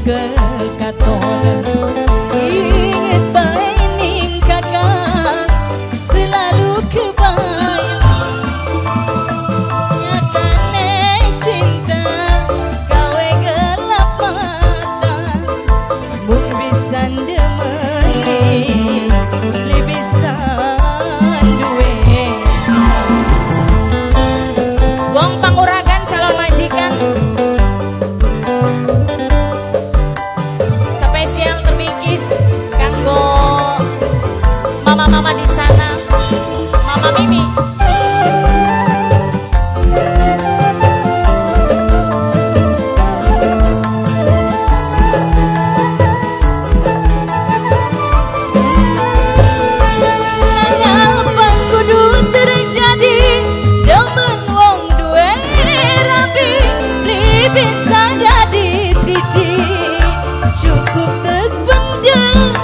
kekaton ingin baik meningkatkan selalu kebaikan nyatane cinta gawe gelap mata mun bisa demeni lebih san duwe wong panguragan calon majikan mama di sana, Mama Mimi. Ngalapan kudu terjadi demen wong duwe rapi, lebih sadar di siji cukup tegbendeng.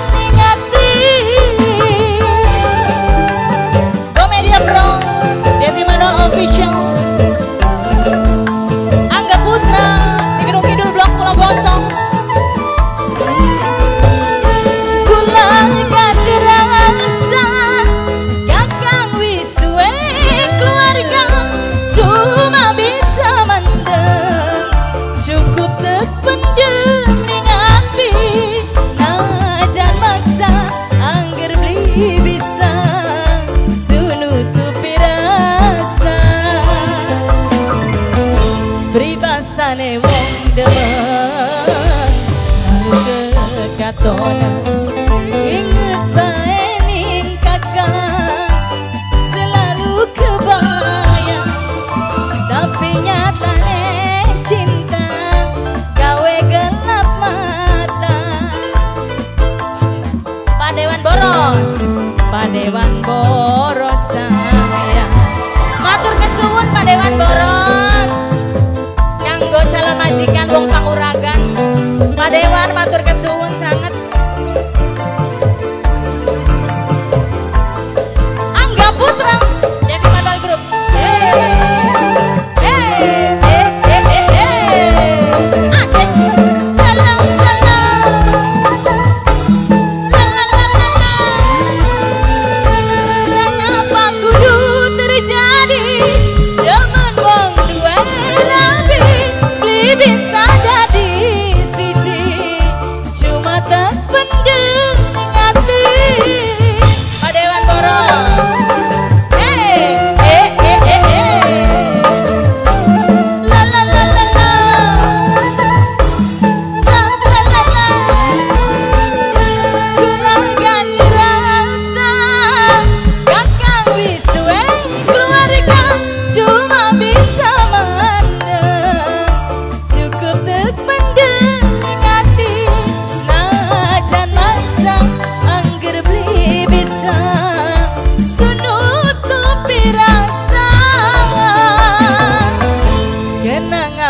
Pribasane wong demen selalu kekatonan inget bae ning kakak selalu kebayang tapi nyatane cinta gawe gelap mata. Padewan boros, Padewan boros sayang, matur kesuwun Padewan boros calon majikan wong panguragan. Padewan matur kesuwun sanget. Angga Putra jadi modal grup.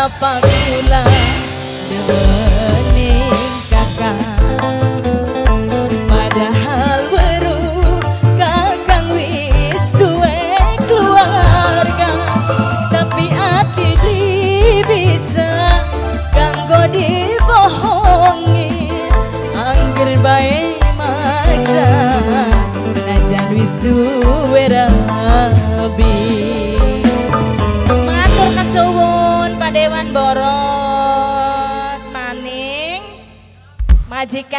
Apabila demening kakak padahal weruh kakang wis duwe keluarga tapi ati bisa kanggo dibohongi angger bae maksa najan wis duwe rabi. Padewan boros maning majikan.